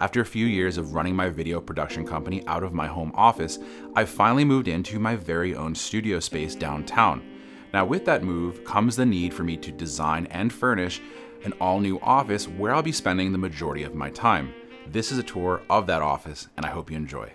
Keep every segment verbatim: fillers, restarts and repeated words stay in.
After a few years of running my video production company out of my home office, I finally moved into my very own studio space downtown. Now with that move comes the need for me to design and furnish an all-new office where I'll be spending the majority of my time. This is a tour of that office, and I hope you enjoy.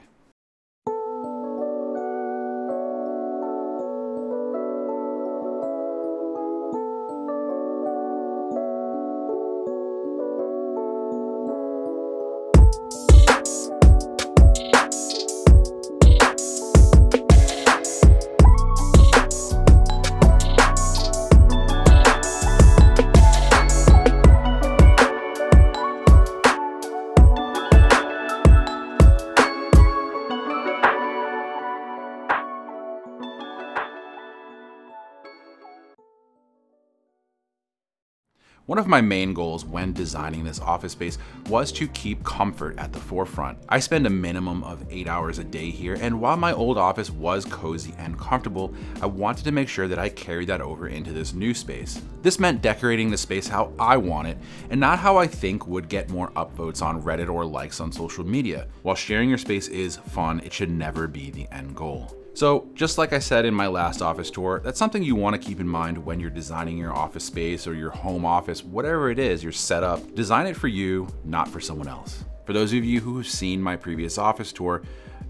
One of my main goals when designing this office space was to keep comfort at the forefront. I spend a minimum of eight hours a day here, and while my old office was cozy and comfortable, I wanted to make sure that I carried that over into this new space. This meant decorating the space how I want it, and not how I think would get more upvotes on Reddit or likes on social media. While sharing your space is fun, it should never be the end goal. So just like I said in my last office tour, that's something you want to keep in mind when you're designing your office space or your home office, whatever it is, your setup. Design it for you, not for someone else. For those of you who have seen my previous office tour,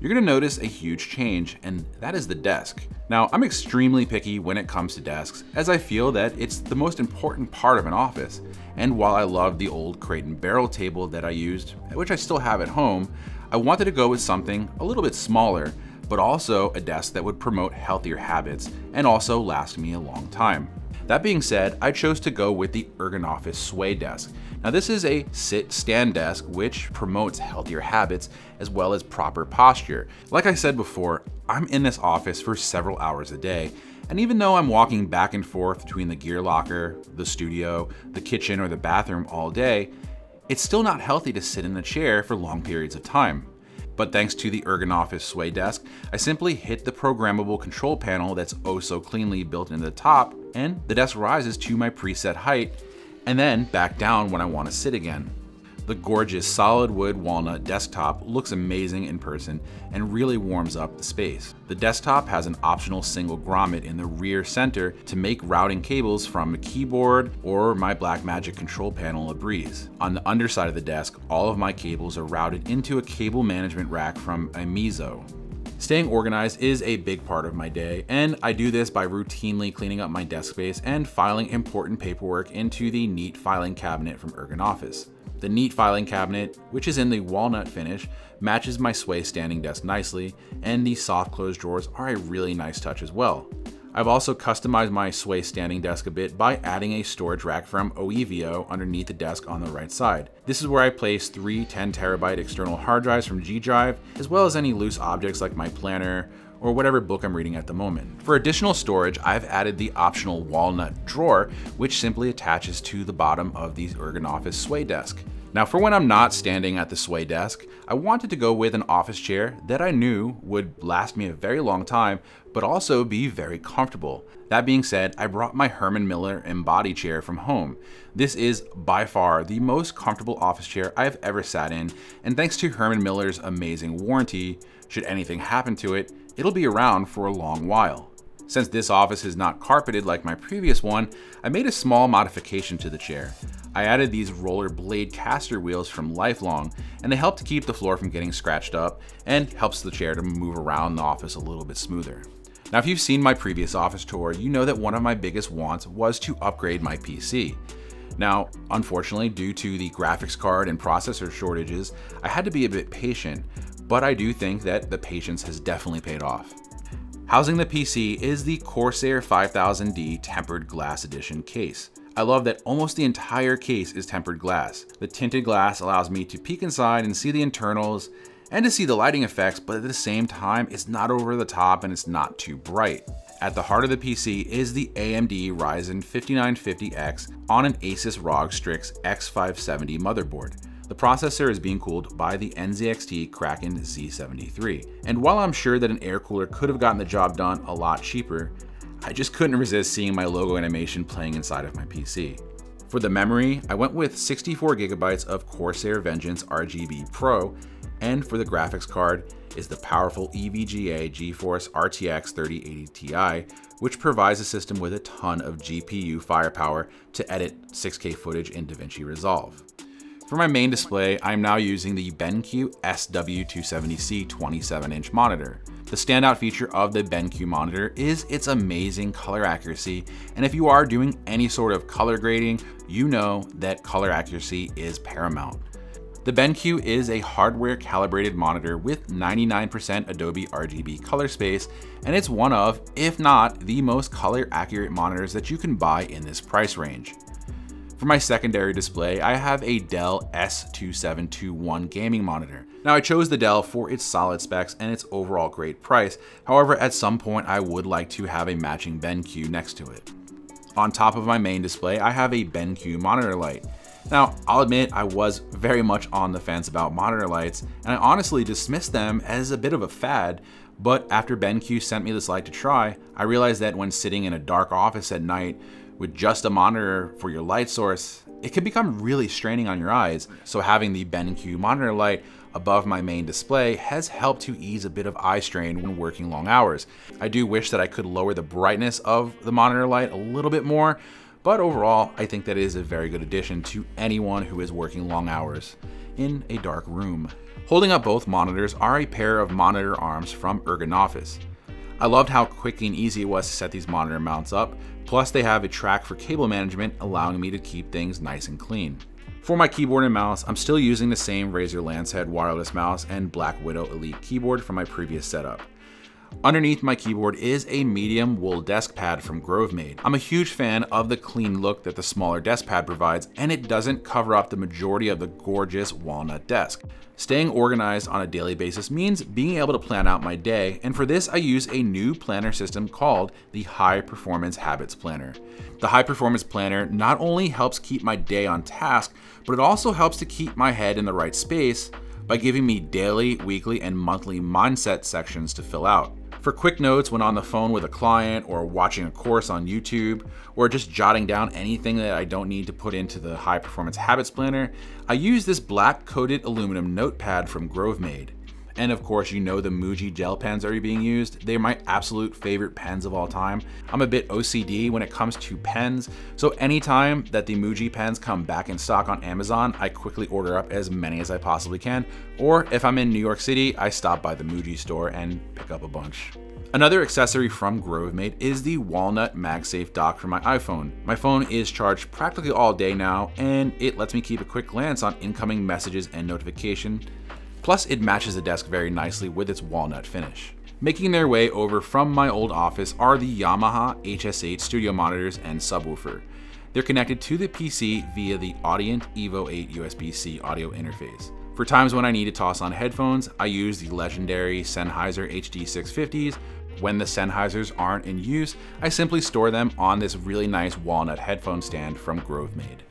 you're going to notice a huge change, and that is the desk. Now, I'm extremely picky when it comes to desks, as I feel that it's the most important part of an office. And while I love the old crate and barrel table that I used, which I still have at home, I wanted to go with something a little bit smaller, but also a desk that would promote healthier habits and also last me a long time. That being said, I chose to go with the Ergonofis Sway Desk. Now this is a sit-stand desk which promotes healthier habits as well as proper posture. Like I said before, I'm in this office for several hours a day, and even though I'm walking back and forth between the gear locker, the studio, the kitchen, or the bathroom all day, it's still not healthy to sit in a chair for long periods of time. But thanks to the Ergonofis Sway Desk, I simply hit the programmable control panel that's oh so cleanly built into the top, and the desk rises to my preset height, and then back down when I want to sit again. The gorgeous solid wood walnut desktop looks amazing in person and really warms up the space. The desktop has an optional single grommet in the rear center to make routing cables from a keyboard or my Blackmagic control panel a breeze. On the underside of the desk, all of my cables are routed into a cable management rack from Amizo. Staying organized is a big part of my day, and I do this by routinely cleaning up my desk space and filing important paperwork into the neat filing cabinet from Ergonofis. The neat filing cabinet, which is in the walnut finish, matches my Sway standing desk nicely, and the soft close drawers are a really nice touch as well. I've also customized my Sway standing desk a bit by adding a storage rack from O E V O underneath the desk on the right side. This is where I place three ten terabyte external hard drives from G-Drive, as well as any loose objects like my planner, or whatever book I'm reading at the moment. For additional storage, I've added the optional walnut drawer, which simply attaches to the bottom of the Ergonofis Sway Desk. Now for when I'm not standing at the Sway Desk, I wanted to go with an office chair that I knew would last me a very long time, but also be very comfortable. That being said, I brought my Herman Miller Embody chair from home. This is by far the most comfortable office chair I've ever sat in, and thanks to Herman Miller's amazing warranty, should anything happen to it, it'll be around for a long while. Since this office is not carpeted like my previous one, I made a small modification to the chair. I added these roller blade caster wheels from Lifelong, and they help to keep the floor from getting scratched up and helps the chair to move around the office a little bit smoother. Now, if you've seen my previous office tour, you know that one of my biggest wants was to upgrade my P C. Now, unfortunately, due to the graphics card and processor shortages, I had to be a bit patient, but I do think that the patience has definitely paid off. Housing the P C is the Corsair five thousand D Tempered Glass Edition case. I love that almost the entire case is tempered glass. The tinted glass allows me to peek inside and see the internals and to see the lighting effects, but at the same time, it's not over the top and it's not too bright. At the heart of the P C is the A M D Ryzen fifty-nine fifty X on an Asus R O G Strix X five seventy motherboard. The processor is being cooled by the N Z X T Kraken Z seventy-three. And while I'm sure that an air cooler could have gotten the job done a lot cheaper, I just couldn't resist seeing my logo animation playing inside of my P C. For the memory, I went with sixty-four gigabytes of Corsair Vengeance R G B Pro, and for the graphics card is the powerful E V G A GeForce R T X thirty eighty Ti, which provides the system with a ton of G P U firepower to edit six K footage in DaVinci Resolve. For my main display, I'm now using the BenQ S W two seventy C twenty-seven inch monitor. The standout feature of the BenQ monitor is its amazing color accuracy, and if you are doing any sort of color grading, you know that color accuracy is paramount. The BenQ is a hardware calibrated monitor with ninety-nine percent Adobe R G B color space, and it's one of, if not the most color accurate monitors that you can buy in this price range. For my secondary display, I have a Dell S two seven two one gaming monitor. Now, I chose the Dell for its solid specs and its overall great price. However, at some point I would like to have a matching BenQ next to it. On top of my main display, I have a BenQ monitor light. Now, I'll admit I was very much on the fence about monitor lights, and I honestly dismissed them as a bit of a fad, but after BenQ sent me this light to try, I realized that when sitting in a dark office at night, with just a monitor for your light source, it can become really straining on your eyes. So having the BenQ monitor light above my main display has helped to ease a bit of eye strain when working long hours. I do wish that I could lower the brightness of the monitor light a little bit more, but overall, I think that is a very good addition to anyone who is working long hours in a dark room. Holding up both monitors are a pair of monitor arms from Ergonofis. I loved how quick and easy it was to set these monitor mounts up, plus they have a track for cable management, allowing me to keep things nice and clean. For my keyboard and mouse, I'm still using the same Razer Lancehead wireless mouse and Black Widow Elite keyboard from my previous setup. Underneath my keyboard is a medium wool desk pad from Grovemade. I'm a huge fan of the clean look that the smaller desk pad provides, and it doesn't cover up the majority of the gorgeous walnut desk. Staying organized on a daily basis means being able to plan out my day, and for this I use a new planner system called the High Performance Habits Planner. The High Performance Planner not only helps keep my day on task, but it also helps to keep my head in the right space by giving me daily, weekly, and monthly mindset sections to fill out. For quick notes when on the phone with a client or watching a course on YouTube, or just jotting down anything that I don't need to put into the High Performance Habits Planner, I use this black coated aluminum notepad from Grovemade. And of course, you know the Muji gel pens are being used. They're my absolute favorite pens of all time. I'm a bit O C D when it comes to pens, so anytime that the Muji pens come back in stock on Amazon, I quickly order up as many as I possibly can. Or if I'm in New York City, I stop by the Muji store and pick up a bunch. Another accessory from Grovemade is the walnut MagSafe dock for my iPhone. My phone is charged practically all day now, and it lets me keep a quick glance on incoming messages and notifications. Plus, it matches the desk very nicely with its walnut finish. Making their way over from my old office are the Yamaha H S eight studio monitors and subwoofer. They're connected to the P C via the Audient Evo eight U S B C audio interface. For times when I need to toss on headphones, I use the legendary Sennheiser H D six fifties. When the Sennheisers aren't in use, I simply store them on this really nice walnut headphone stand from Grovemade.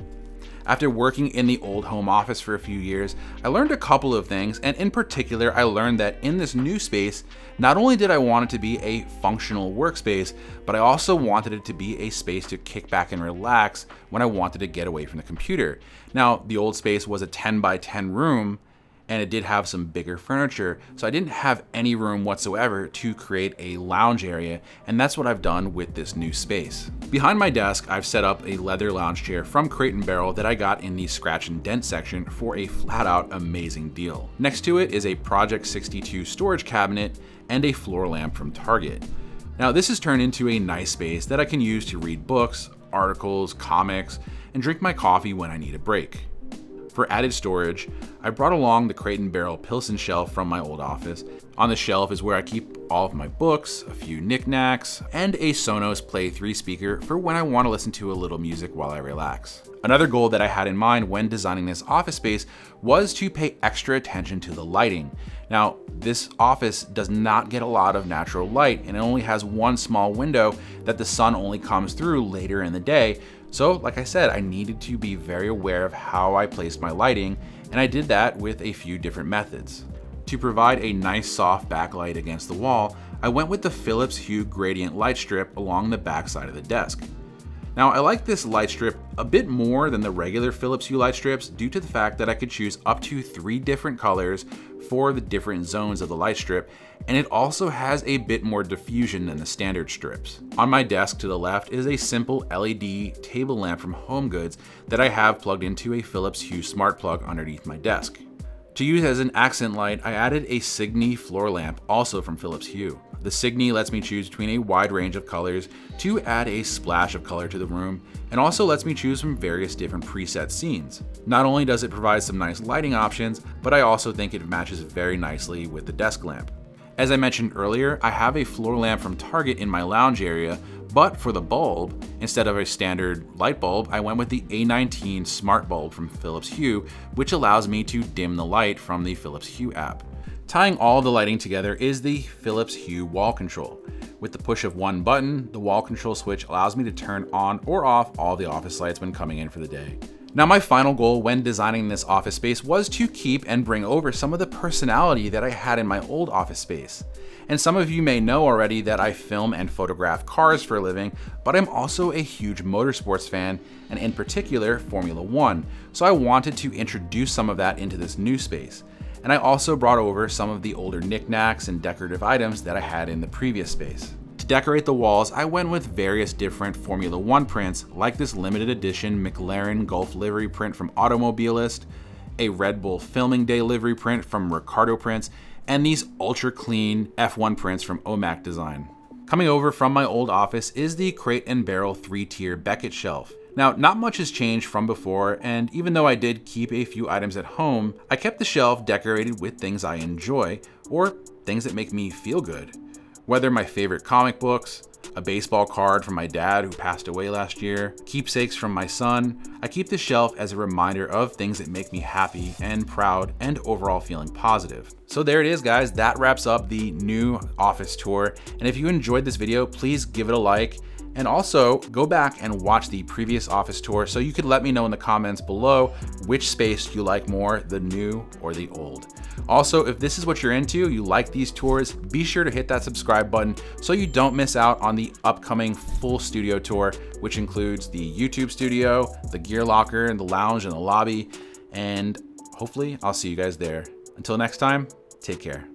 After working in the old home office for a few years, I learned a couple of things, and in particular, I learned that in this new space, not only did I want it to be a functional workspace, but I also wanted it to be a space to kick back and relax when I wanted to get away from the computer. Now, the old space was a ten by ten room, and it did have some bigger furniture, so I didn't have any room whatsoever to create a lounge area, and that's what I've done with this new space. Behind my desk, I've set up a leather lounge chair from Crate and Barrel that I got in the scratch and dent section for a flat out amazing deal. Next to it is a Project sixty-two storage cabinet and a floor lamp from Target. Now, this has turned into a nice space that I can use to read books, articles, comics, and drink my coffee when I need a break. For added storage, I brought along the Crate and Barrel Pilsen shelf from my old office. On the shelf is where I keep all of my books, a few knickknacks, and a Sonos Play three speaker for when I want to listen to a little music while I relax. Another goal that I had in mind when designing this office space was to pay extra attention to the lighting. Now, this office does not get a lot of natural light, and it only has one small window that the sun only comes through later in the day. So, like I said, I needed to be very aware of how I placed my lighting, and I did that with a few different methods. To provide a nice soft backlight against the wall, I went with the Philips Hue gradient light strip along the back side of the desk. Now, I like this light strip a bit more than the regular Philips Hue light strips due to the fact that I could choose up to three different colors for the different zones of the light strip, and it also has a bit more diffusion than the standard strips. On my desk to the left is a simple L E D table lamp from HomeGoods that I have plugged into a Philips Hue smart plug underneath my desk. To use as an accent light, I added a Signe floor lamp, also from Philips Hue. The Signe lets me choose between a wide range of colors to add a splash of color to the room, and also lets me choose from various different preset scenes. Not only does it provide some nice lighting options, but I also think it matches very nicely with the desk lamp. As I mentioned earlier, I have a floor lamp from Target in my lounge area, but for the bulb, instead of a standard light bulb, I went with the A nineteen smart bulb from Philips Hue, which allows me to dim the light from the Philips Hue app. Tying all the lighting together is the Philips Hue wall control. With the push of one button, the wall control switch allows me to turn on or off all the office lights when coming in for the day. Now, my final goal when designing this office space was to keep and bring over some of the personality that I had in my old office space. And some of you may know already that I film and photograph cars for a living, but I'm also a huge motorsports fan, and in particular, Formula One. So I wanted to introduce some of that into this new space. And I also brought over some of the older knickknacks and decorative items that I had in the previous space. To decorate the walls, I went with various different Formula One prints, like this limited edition McLaren Golf livery print from Automobilist, a Red Bull Filming Day livery print from Ricardo Prints, and these ultra clean F one prints from O M A C Design. Coming over from my old office is the Crate and Barrel three-tier Beckett shelf. Now, not much has changed from before, and even though I did keep a few items at home, I kept the shelf decorated with things I enjoy, or things that make me feel good. Whether my favorite comic books, a baseball card from my dad who passed away last year, keepsakes from my son, I keep the shelf as a reminder of things that make me happy and proud and overall feeling positive. So there it is, guys. That wraps up the new office tour. And if you enjoyed this video, please give it a like. And also go back and watch the previous office tour so you could let me know in the comments below which space you like more, the new or the old. Also, if this is what you're into, you like these tours, be sure to hit that subscribe button so you don't miss out on the upcoming full studio tour, which includes the YouTube studio, the gear locker, and the lounge and the lobby. And hopefully I'll see you guys there. Until next time, take care.